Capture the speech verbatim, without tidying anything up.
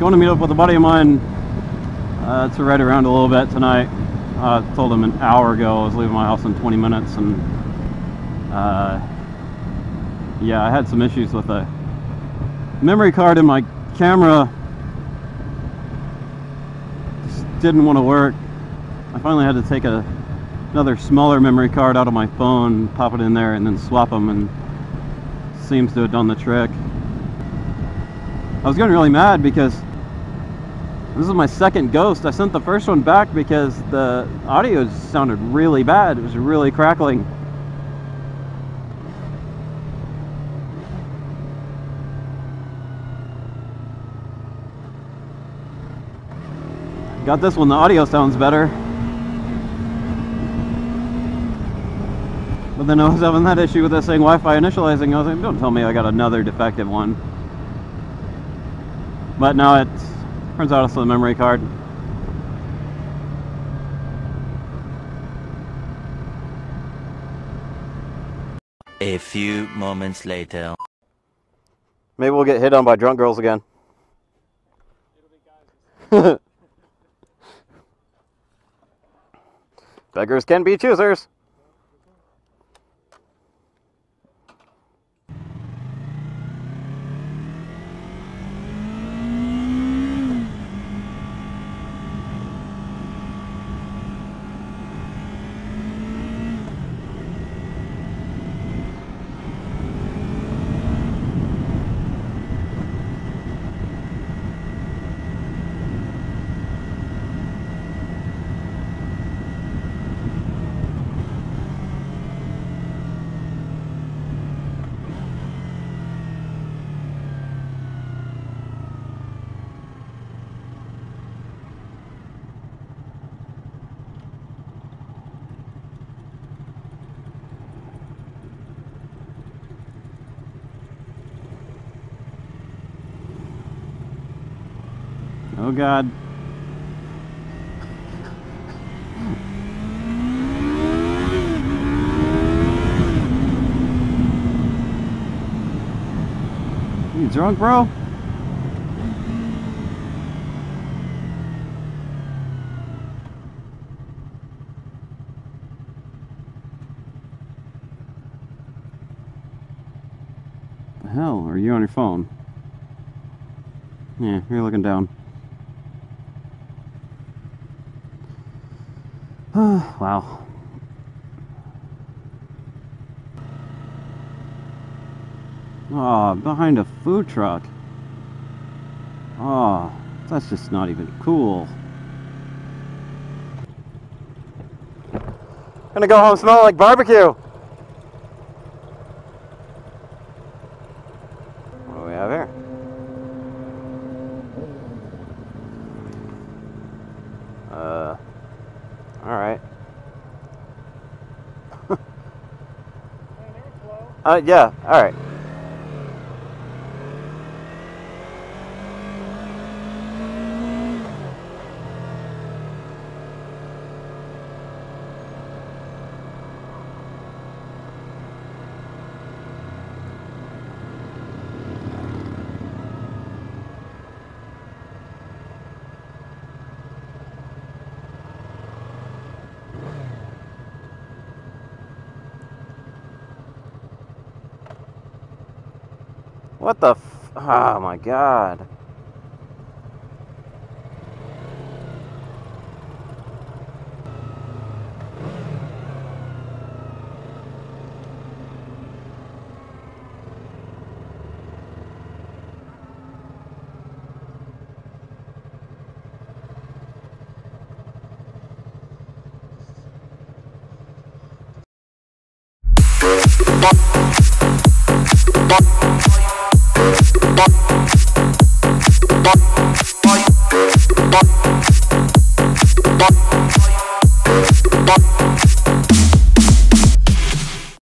going to meet up with a buddy of mine uh, to ride around a little bit tonight. I uh, told him an hour ago I was leaving my house in twenty minutes, and uh, yeah, I had some issues with a memory card in my camera. Just didn't want to work. I finally had to take a, another smaller memory card out of my phone, pop it in there, and then swap them, and it seems to have done the trick. I was getting really mad because this is my second Ghost. I sent the first one back because the audio sounded really bad. It was really crackling. Got this one, the audio sounds better. But then I was having that issue with this thing, Wi-Fi initializing. I was like, don't tell me I got another defective one. But now it turns out it's the memory card. A few moments later. Maybe we'll get hit on by drunk girls again. Beggars can be choosers. Oh God. You drunk, bro? The hell, are you on your phone? Yeah, you're looking down. Wow. Oh, behind a food truck. Oh, that's just not even cool. Gonna go home smelling like barbecue. What do we have here? Uh, all right. Uh, yeah, alright. What the f- oh my God. Bye.